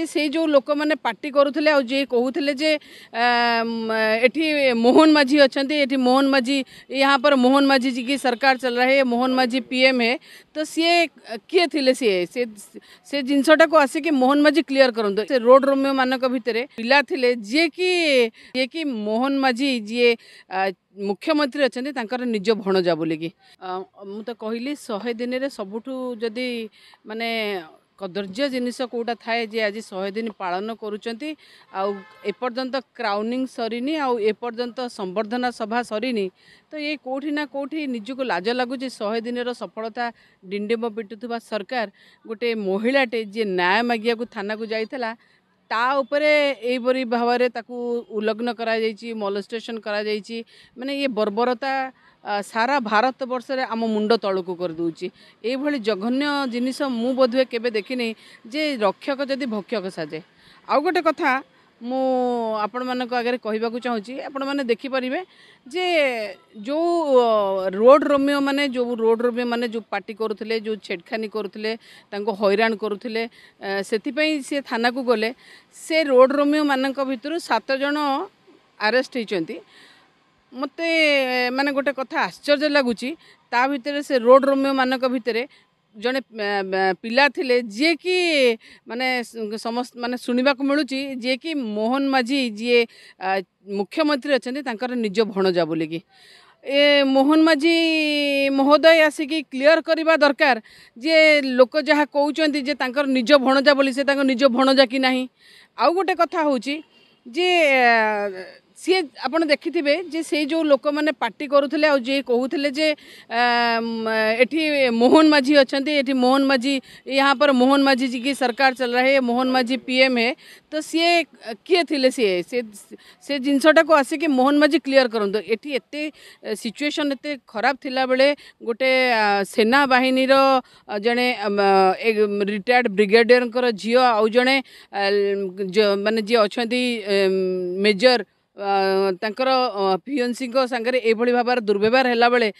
जे से जो लोक मैंने पार्टी करुले आ जे कहते जे एठी मोहन माझी अच्छा ये मोहन माझी यहाँ पर मोहन माझी जी की सरकार चल रहा है, मोहन माझी पीएम है, तो सीए किए थे सी जिनसटा को आसिकी मोहन माझी क्लीयर करते से रोड रोमियो मानक भितर पिला थे जे कि मोहन माझी जी मुख्यमंत्री अच्छा निज भणजा बोलिकी मुझे कहली 100 दिन में सबुठू जदि माने कदर्ज्य जिनिस कोटा थाए जे आज 100 दिन पालन करुचंती एपर्यंत क्राउनिंग सरीनी एपर्यंत संबर्धना सभा सरीनी तो ये कोठी ना कोठी निजको लाज लगुच 100 दिन सफलता डिंडेम पिटुवा सरकार गोटे महिलाटे जे न्याय मागिया को थाना को जाइला ताऊपरे एपरी भाव में उल्लग्न करा जाइची, मोलेस्टेशन करा जाइची, माने ये बर्बरता सारा भारत वर्ष रे आम मुंड तलकू कर दूची। ये जघन्य जिनिस मु बोधे केबे देखिनी जे रक्षक जदि भक्षक साजे। आउ गोटे कथा मु आपण मानक आगे कहबाकू चाहूँगी, आपण माने देखि परिबे जे जो रोड रोमियो माने जो पार्टी करुले, जो छेड़खानी करुले, तांको हैरान करुले, सेथिपई से थाना को गले से रोड रोमियो मानक भितर 7 जन अरेस्ट होइचंती। मते माने गोटे कथा आश्चर्य लगुची, ता भितर से रोड रोमियो मानक भितर जने पिला थिले जे कि माने समस्त माने सुनिबा को मिलुची जे कि मोहन माझी जी मुख्यमंत्री अछंती तांकर निज भणजा बोलिकी ए मोहन माझी महोदय आसिकी क्लियर करिबा दरकार जे लोक जहा कहउचंती जे तांकर निज भणजा बोली से तांकर निज भणजा कि नाही। आउ गोटे कथा होउची जे सी आपन देखिथिबे जे से जो लोक मैंने पार्टी करुले आ जे कहते जे एठी मोहन माझी अच्छा ये मोहन माझी यहाँ पर मोहन माझी जी की सरकार चल रहा है, मोहन माझी पीएम है, तो सीए किए थे सी जिनसटा को आसिकी मोहन माझी क्लीयर करते। ये एत सिचुएसन एत खराब थिला बेले गोटे सेना बाहिनी जड़े रिटायर्ड ब्रिगेडियर झील आउ जड़े मानने जी अच्छा मेजर तांकर फियोन्सी को संगे एभली भाबार दुर्व्यवहार हैला बेले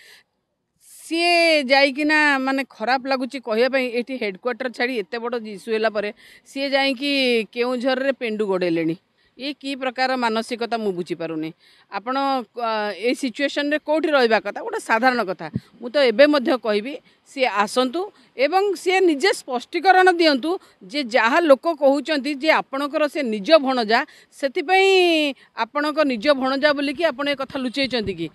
सीए जाइकिना माने खराब लगुच कहवाई ये हेडक्वार्टर छाड़ी एत बड़ इश्यू है सी जाकि केउंझर रे पेंडू गोड़ेले ये की प्रकार मानसिकता मु बुझी पारुनी। आपण ए सिचुएशन रे कोठी रहबा कथा गोटे साधारण कथा मु तो एबे मध्य कहबी सी आसंतु एवं सी निजे स्पष्टीकरण दियंतु जे जहा लोक कहउचंती जे आपणकर से निज भणजा सेतिपई आपणकर निज भणजा बोली कि आपण ए कथा लुचेइचंती कि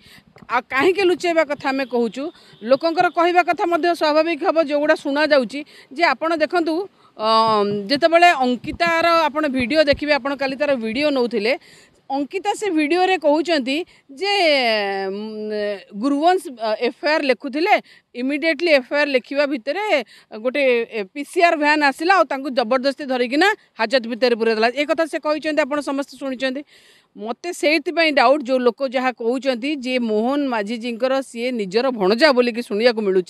आ काहे के लुचेबा कथा में कहउचु लोकंकर कहबा कथा मध्य स्वाभाविक हबो जोगुडा सुना जाउची जे आपण देखंतु जितेबाला अंकितार आप वीडियो देखिए आप काली तार वीडियो नौते अंकिता से वीडियो रे कहते जे गुरुवंश एफआईआर लिखुले इमिडिएटली एफआईआर लिखा भितर गोटे पीसीआर भ्यान आसला और जबरदस्ती धरिकिना हाजत भितर पूरेला एक कथा से कहते आप समस्त शुणी। मते से डाउट जो लोक जहाँ कहते जे मोहन माझी जी सी निजर भणजा बोलिकी शुणा मिलूँ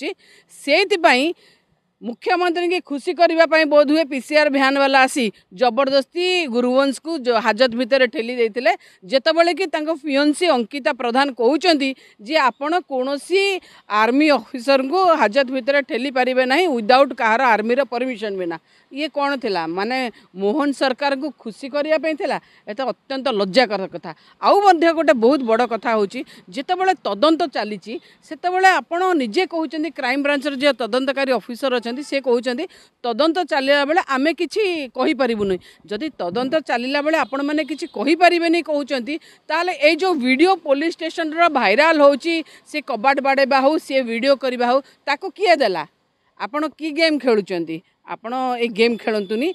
से मुख्यमंत्री की खुशी करने बोध हुए पीसीआर भ्यान वाला आसी जबरदस्ती गुरुवंश को जो हाजत भितर ठेली देते जितेबाला कि फियोन्सी अंकिता प्रधान कहते जे आपण कौन सी आर्मी ऑफिसर को हाजत भितर ठेली पारे ना विदाउट कहार आर्मी परमिशन बिना। ये कौन थिला माने मोहन सरकार को खुशी करने ये अत्यंत लज्जाकर कथा। आउ मध्य गोटे बहुत बड़ कथा होची जितेबाला तदंत चली से आपण निजे कहते क्राइम ब्रांचर जो तदंतकारी ऑफिसर अच्छा से कहते तदंत चलला बेले आम किपारूनि जदि तदंत चलला बेले आपण मैंने किपारे कहते ये जो वीडियो पुलिस स्टेशन वायरल होची से कबाट बाड़ेबा हो सी वीडियो करवा हो ताको किए देला आपण की गेम खेलुचंती आपण ए गेम खेलतुनी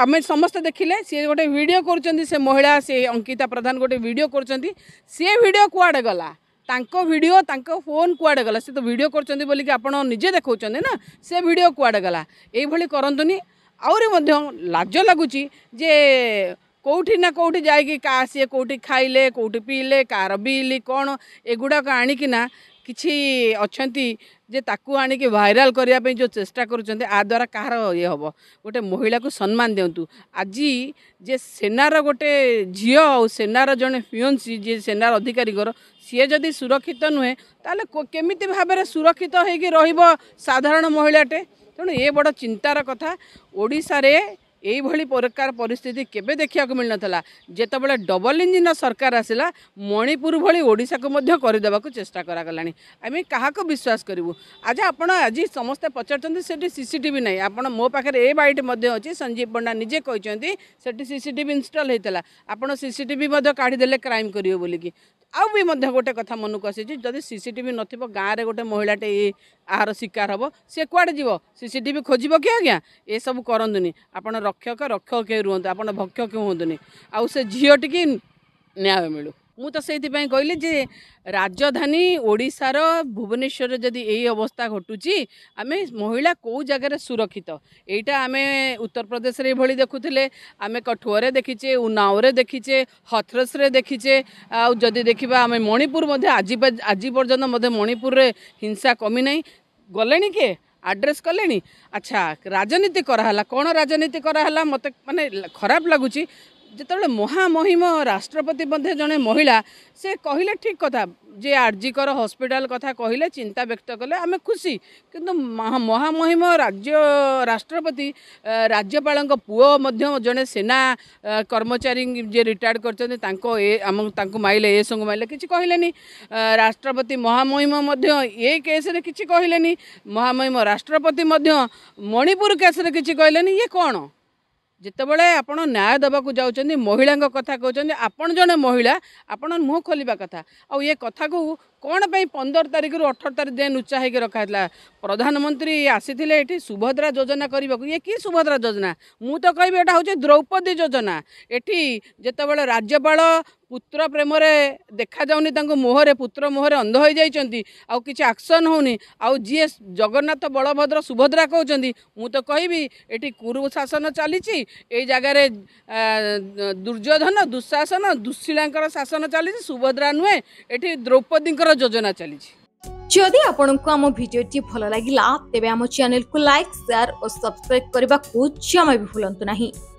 आमे समस्त देखिले सी गोटे वीडियो करुचंती से महिला से अंकिता प्रधान गोटे वीडियो करुचंती से वीडियो कुआडे गला तांको वीडियो तांको फोन कुआडे गला से तो वीडियो करचंदी बोली कि आपण निजे देखौचंदी ना से वीडियो कुआडे गला ए भली करंतुनी आउरी मध्य लाज लागुची जे कोठी ना कोठी जाई का सी कोठी खाइले कोठी पीले कार बीली कोन एगुडा का आणी कि ना किछि अछंती जे ताकू आनिक वायरल करिया पे जो चेष्टा करुचंती आ द्वारा कार ये हबो गोटे महिला को सम्मान दियंतु। आज जे सेनार गोटे झियो और सेनार जने फियोन्सी जे सेनार अधिकारी कर सी जदि सुरक्षित नुहे ताले केमिति भाव में सुरक्षित होइकि रहिबो साधारण महिलाटे तेणु ये बड़ चिंतार कथा। ओडिसा रे यही प्रकार परिस्थिति केबे देखा मिल ना जिते बड़े डबल इंजिन सरकार आसला मणिपुर भली ओडिशा को मध्य करदेवा चेष्टा कराला। आम क्या विश्वास करूँ। आज आज समस्ते पचार सीसीटीवी ना आप मो पाखे ए बाइट अच्छी संजीव पंडा निजे कहते से सीसीटीवी इनस्टल होता आपड़ सीसीटीवी काढ़ीदे क्राइम करेंगे बोलिकी आउ भी गोटे कथा मनक आसी जदि सीसीटीवी नथिबो गाँव में गोटे महिलाटे आहार शिकार हम सी कुआड़े जीव सीसीटीवी खोजब कि आज्ञा ये सब करतुनि आपड़ रक्षक रक्षक रुहत आप भक्षक हूँ आउ से झीटी की न्याय मिलू। मु तो से कहली जे राजधानी ओडिशार भुवनेश्वर जदि यही अवस्था घटुची आम महिला कौ जगार सुरक्षित यहीटा आम उत्तर प्रदेश रे भली देखुले आम कठुआ रे देखीचे उन्नाव रे देखीचे हथरस रे देखीचे आ जदि देखिबा आम मणिपुर आज पर्यंत मणिपुर रे हिंसा कमी नहीं गलेनी के आड्रेस कले। अच्छा राजनीति कराला कौन राजनीति कराला मते माने खराब लगुच जिते महामहिम राष्ट्रपति मध्य जड़े महिला से कहले ठीक कथा जे आरजीकर हस्पिटाल कथा कहले चिंता व्यक्त कले आम खुशी किंतु महामहिम राज्य राष्ट्रपति राज्यपाल पुओ मध्य जड़े सेना कर्मचारी जे रिटायर्ड कर माइले ये संग माइले किसी कहले राष्ट्रपति महामहिम मध्य ये केस रे किसी कहले महामहिम राष्ट्रपति मध्य मणिपुर केस रे किसी कहले ये कौन जिते बड़े आपड़ न्याय देवा जाऊँच महिला कथा कहते आपण जड़े महिला आपण मुँह खोलिया कथा आउ ये कथा को कौन पर 15 तारीख रु 18 तारीख जाए उच्चा होकर रखाला। प्रधानमंत्री आसीथिले ये सुभद्रा योजना करने को ये कि सुभद्रा योजना मु तो कहबी एटा होचे द्रौपदी योजना। एठी जितेबाला राज्यपाल पुत्र प्रेम देखा जाऊनी मोहरे पुत्र मोहरे अंध हो जाइछंती आउ किछ एक्शन होनी आउ जी जगन्नाथ बलभद्र सुभद्रा कहउछंती मु तो कहबी एठी कुरु शासन चलीची ए जगह रे दुर्योधन दुशासन दुश्शिलांकर शासन चलीची सुभद्रा नुए एठी द्रौपदी योजना चलीची। जदि आपंक आम भिडी भल लगा तेब आम चैनल को लाइक शेयर और सब्सक्राइब करने को जमा भी भूलु ना।